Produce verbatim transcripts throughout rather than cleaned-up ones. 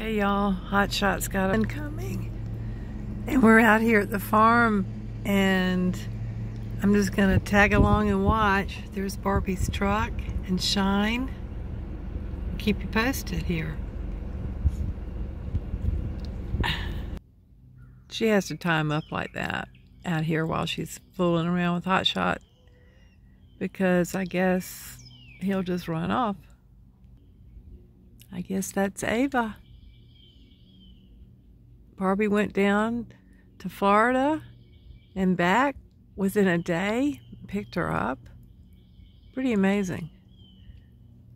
Okay, y'all, Hot Shot's got one coming. And we're out here at the farm, and I'm just gonna tag along and watch. There's Barbie's truck and Shine. Keep you posted here. She has to tie him up like that out here while she's fooling around with Hot Shot, because I guess he'll just run off. I guess that's Ava. Barbie went down to Florida and back within a day, picked her up. Pretty amazing.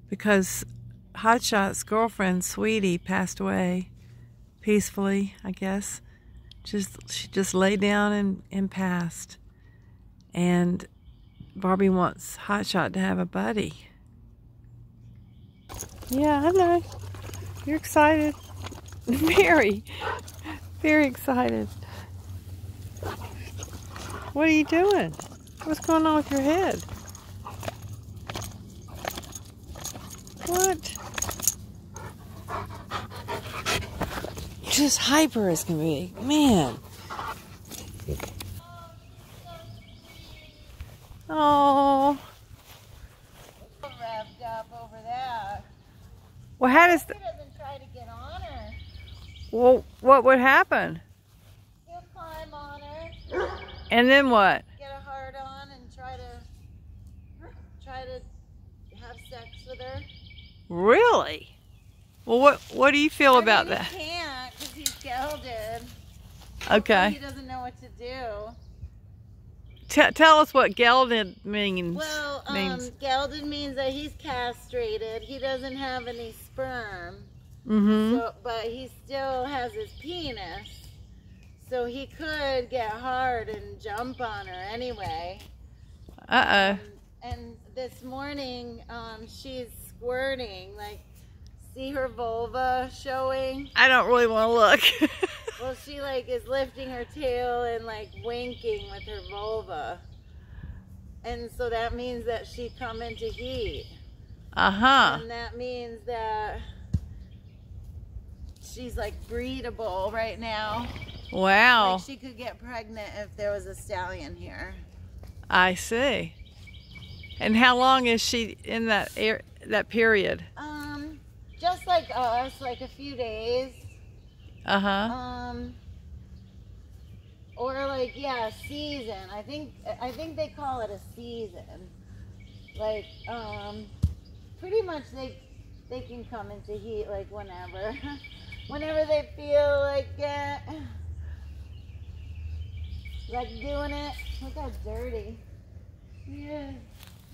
Because Hot Shot's girlfriend, Sweetie, passed away peacefully, I guess. Just she just lay down and, and passed. And Barbie wants Hot Shot to have a buddy. Yeah, I know. You're excited. Very, very excited. What are you doing? What's going on with your head? What? You're just hyper as can be. Man. Oh. Wrapped up over that. Well, how does the... Well, what would happen? He'll climb on her. And then what? Get a hard on and try to try to have sex with her. Really? Well, what what do you feel I about mean, that? He can't because he's gelded. Okay. He doesn't know what to do. T tell us what gelded means. Well, um, means. gelded means that he's castrated. He doesn't have any sperm. Mm-hmm. So, but he still has his penis, so he could get hard and jump on her anyway. Uh-oh. Um, and this morning, um, she's squirting. Like, see her vulva showing? I don't really want to look. Well, she, like, is lifting her tail and, like, winking with her vulva. And so that means that she come into heat. Uh-huh. And that means that... she's like breedable right now. Wow. Like she could get pregnant if there was a stallion here. I see. And how long is she in that air, that period? Um, just like us, like a few days. Uh huh. Um, or like yeah, season. I think I think they call it a season. Like um, pretty much they they can come into heat like whenever. Whenever they feel like it, like doing it. Look how dirty. Yeah.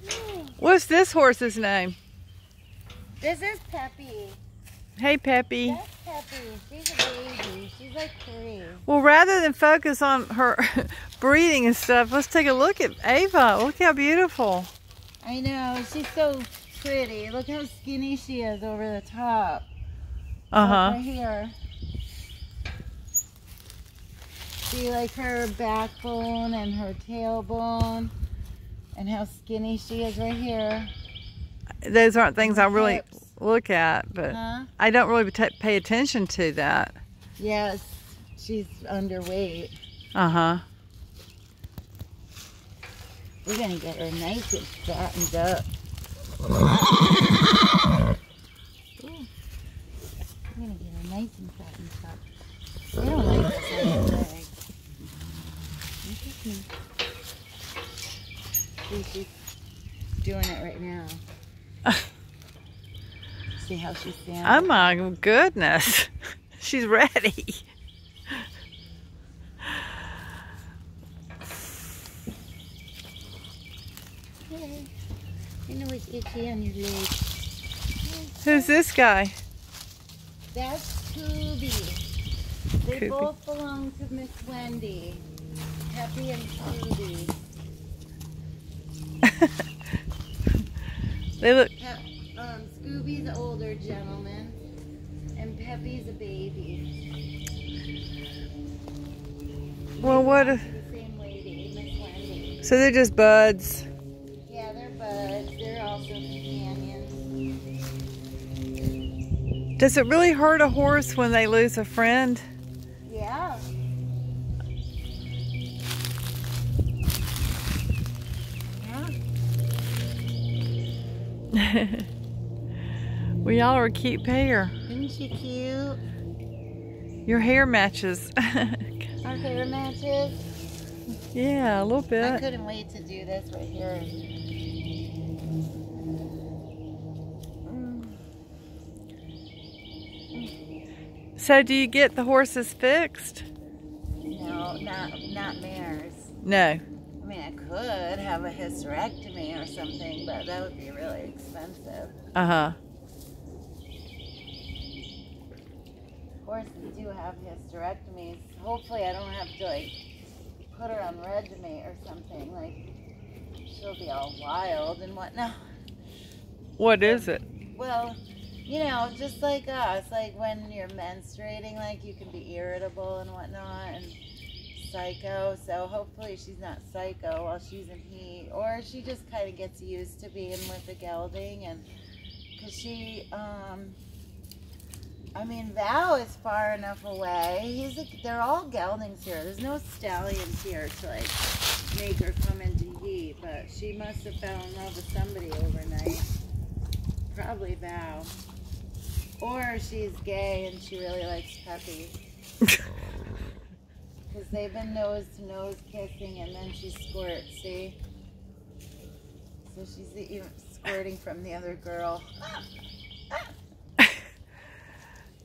Yeah. What's this horse's name? This is Peppy. Hey, Peppy. That's Peppy. She's a baby. She's like three. Well, rather than focus on her breathing and stuff, let's take a look at Ava. Look how beautiful. I know. She's so pretty. Look how skinny she is over the top. Uh-huh. Over here. See, like, her backbone and her tailbone and how skinny she is right here. Those aren't things I really hips. look at, but huh? I don't really t pay attention to that. Yes, she's underweight. Uh-huh. We're going to get her nice and fattened up. I'm gonna get a nice and fattened up. I don't like this on the leg. See, she's doing it right now. See how she's standing. Oh my goodness. She's ready. Hey, I know it's itchy on your leg. Who's this guy? That's Scooby. They Scooby. both belong to Miss Wendy. Peppy and Scooby. They look. Pe um, Scooby's an older gentleman, and Peppy's a baby. Well, what? A... The same lady, Miss Wendy. So they're just buds. Yeah, they're buds. They're also companions. Does it really hurt a horse when they lose a friend? Yeah. Yeah. We all are a cute pair. Isn't she cute? Your hair matches. Our hair matches? Yeah, a little bit. I couldn't wait to do this right here. So do you get the horses fixed? No, not not mares. No. I mean, I could have a hysterectomy or something, but that would be really expensive. Uh-huh. Horses do have hysterectomies. Hopefully I don't have to, like, put her on Regu-Mate or something. Like, she'll be all wild and whatnot. What is it? Well... You know, just like us, like when you're menstruating, like you can be irritable and whatnot and psycho. So hopefully she's not psycho while she's in heat, or she just kind of gets used to being with the gelding. And because she, um, I mean, Val is far enough away. He's a, they're all geldings here. There's no stallions here to like make her come into heat, but she must have fell in love with somebody overnight. Probably Val. Or she's gay and she really likes Peppy. Because they've been nose to nose kissing and then she squirts, see? So she's even squirting from the other girl.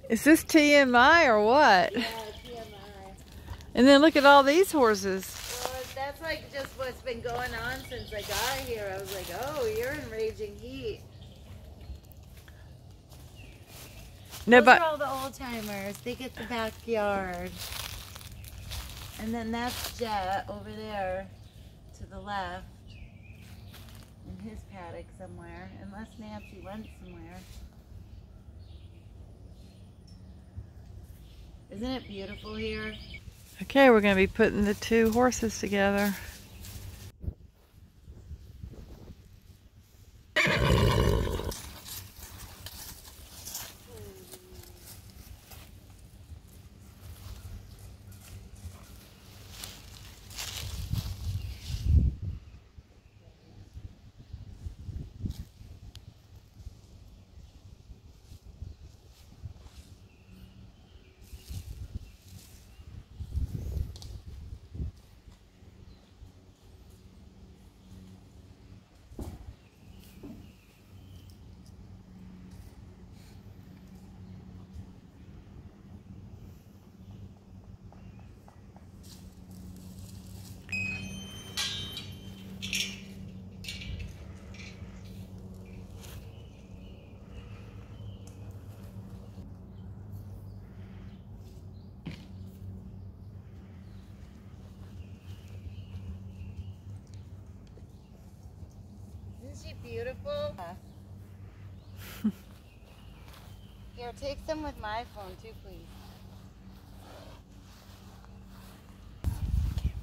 Is this T M I or what? Yeah, T M I. And then look at all these horses. Well, that's like just what's been going on since I got here. I was like, oh, you're in raging heat. No, those but are all the old timers. They get the backyard. And then that's Jet over there to the left in his paddock somewhere. Unless Nancy went somewhere. Isn't it beautiful here? Okay, we're going to be putting the two horses together. Beautiful. Here, take some with my phone too, please.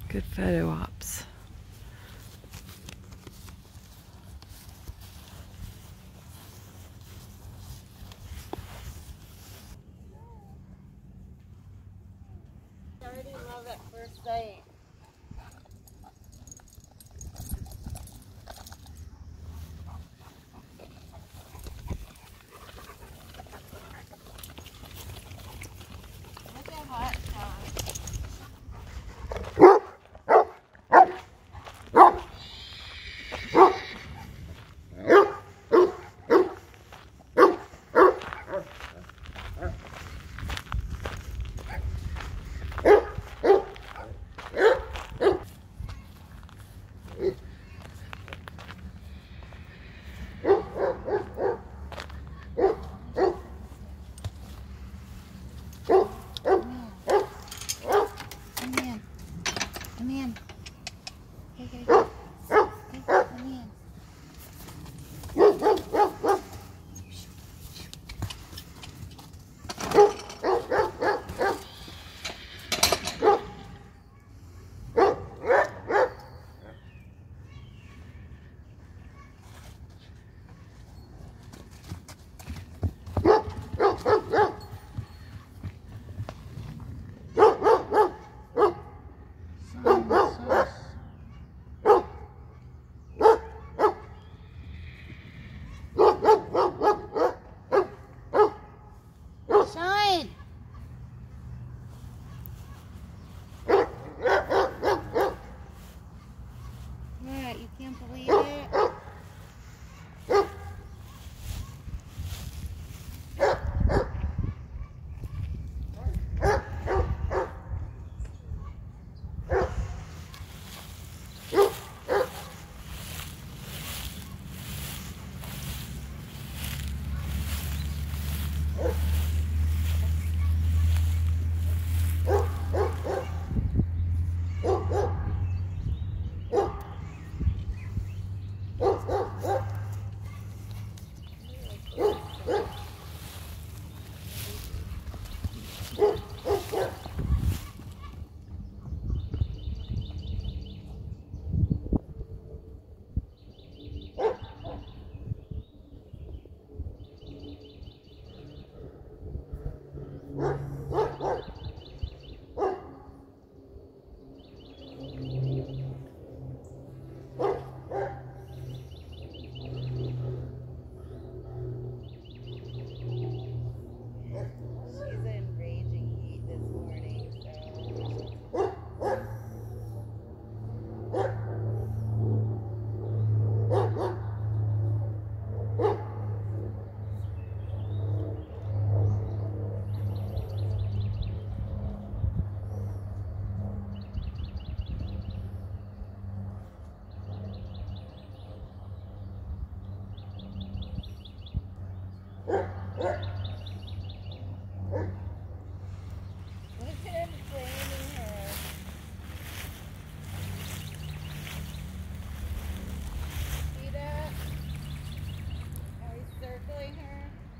Good photo ops. I already love that first sight.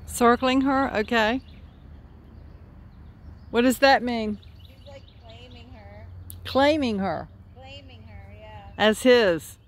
Circling her? Okay. What does that mean? He's like claiming her. Claiming her? Claiming her, yeah. As his.